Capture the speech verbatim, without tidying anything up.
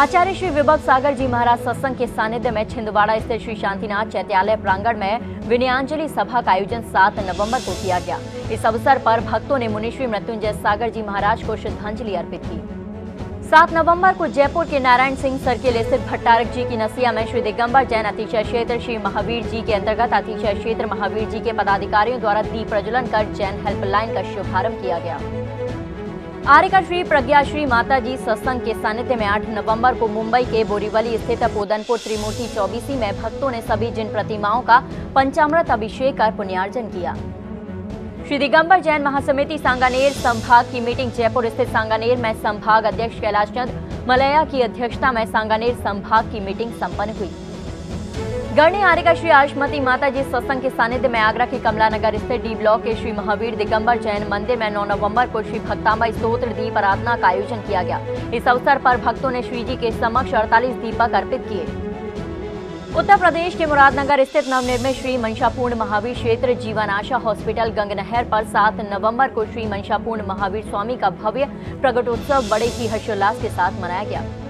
आचार्य श्री विभव सागर जी महाराज सत्संग के सानिध्य में छिंदवाड़ा स्थित श्री शांतिनाथ चैत्यालय प्रांगण में विनयांजलि सभा का आयोजन सात नवंबर को किया गया। इस अवसर पर भक्तों ने मुनिश्री मृत्युंजय सागर जी महाराज को श्रद्धांजलि अर्पित की। सात नवंबर को जयपुर के नारायण सिंह सर्किल स्थित भट्टारक जी की नसिया में श्री दिगम्बर जैन अतिशय क्षेत्र श्री महावीर जी के अंतर्गत अतिशय क्षेत्र महावीर जी के पदाधिकारियों द्वारा दीप प्रज्वलन कर जैन हेल्पलाइन का शुभारंभ किया गया। आर्यकर श्री प्रज्ञा श्री माताजी सत्संग के सानिध्य में आठ नवंबर को मुंबई के बोरीवली स्थित पोदनपुर त्रिमूर्ति चौबीसी में भक्तों ने सभी जिन प्रतिमाओं का पंचामृत अभिषेक कर पुण्यार्जन किया। श्री दिगम्बर जैन महासमिति सांगानेर संभाग की मीटिंग जयपुर स्थित सांगानेर में संभाग अध्यक्ष कैलाश चंद मलया की अध्यक्षता में सांगानेर संभाग की मीटिंग संपन्न हुई। गणी आर्य का श्री आश्रमती माता जी सत्संग के सानिध्य में आगरा के कमलानगर स्थित डी ब्लॉक के श्री महावीर दिगम्बर जैन मंदिर में नौ नवंबर को श्री भक्ताम्बाई स्त्रोत्र दीप आराधना का आयोजन किया गया। इस अवसर पर भक्तों ने श्री जी के समक्ष अड़तालीस दीपक अर्पित किए। उत्तर प्रदेश के मुरादनगर स्थित नवनिर्मित श्री मंशापूर्ण महावीर क्षेत्र जीवन आशा हॉस्पिटल गंगनहर पर सात नवंबर को श्री मंशापूर्ण महावीर स्वामी का भव्य प्रकटोत्सव बड़े ही हर्षोल्लास के साथ मनाया गया।